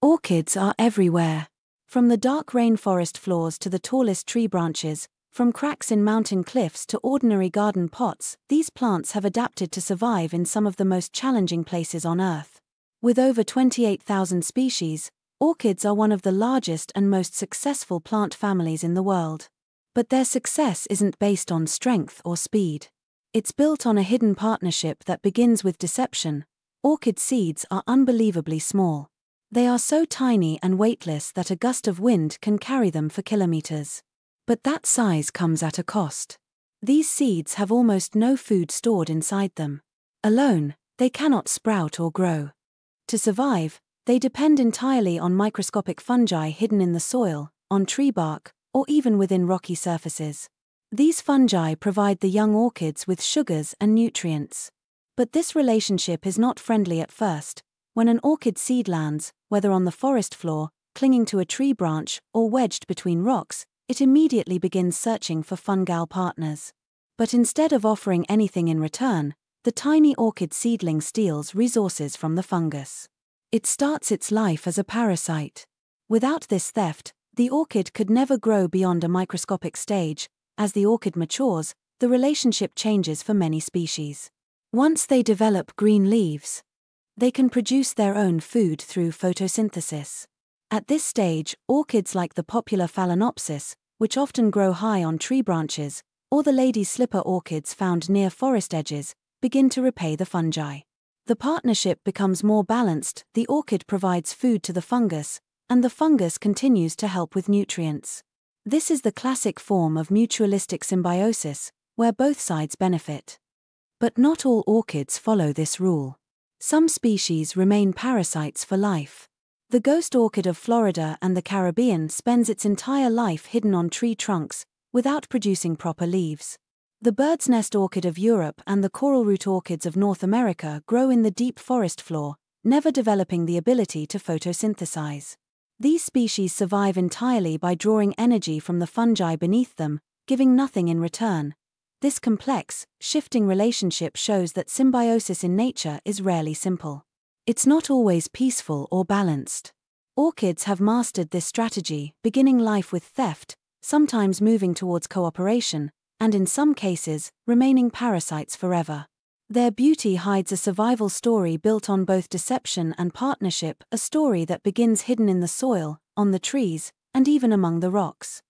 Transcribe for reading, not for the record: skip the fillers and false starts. Orchids are everywhere. From the dark rainforest floors to the tallest tree branches, from cracks in mountain cliffs to ordinary garden pots, these plants have adapted to survive in some of the most challenging places on Earth. With over 28,000 species, orchids are one of the largest and most successful plant families in the world. But their success isn't based on strength or speed. It's built on a hidden partnership that begins with deception. Orchid seeds are unbelievably small. They are so tiny and weightless that a gust of wind can carry them for kilometers. But that size comes at a cost. These seeds have almost no food stored inside them. Alone, they cannot sprout or grow. To survive, they depend entirely on microscopic fungi hidden in the soil, on tree bark, or even within rocky surfaces. These fungi provide the young orchids with sugars and nutrients. But this relationship is not friendly at first. When an orchid seed lands, whether on the forest floor, clinging to a tree branch, or wedged between rocks, it immediately begins searching for fungal partners. But instead of offering anything in return, the tiny orchid seedling steals resources from the fungus. It starts its life as a parasite. Without this theft, the orchid could never grow beyond a microscopic stage. As the orchid matures, the relationship changes for many species. Once they develop green leaves, they can produce their own food through photosynthesis. At this stage, orchids like the popular Phalaenopsis, which often grow high on tree branches, or the lady slipper orchids found near forest edges, begin to repay the fungi. The partnership becomes more balanced. The orchid provides food to the fungus, and the fungus continues to help with nutrients. This is the classic form of mutualistic symbiosis, where both sides benefit. But not all orchids follow this rule. Some species remain parasites for life. The ghost orchid of Florida and the Caribbean spends its entire life hidden on tree trunks, without producing proper leaves. The bird's-nest orchid of Europe and the coralroot orchids of North America grow in the deep forest floor, never developing the ability to photosynthesize. These species survive entirely by drawing energy from the fungi beneath them, giving nothing in return. This complex, shifting relationship shows that symbiosis in nature is rarely simple. It's not always peaceful or balanced. Orchids have mastered this strategy, beginning life with theft, sometimes moving towards cooperation, and in some cases, remaining parasites forever. Their beauty hides a survival story built on both deception and partnership, a story that begins hidden in the soil, on the trees, and even among the rocks.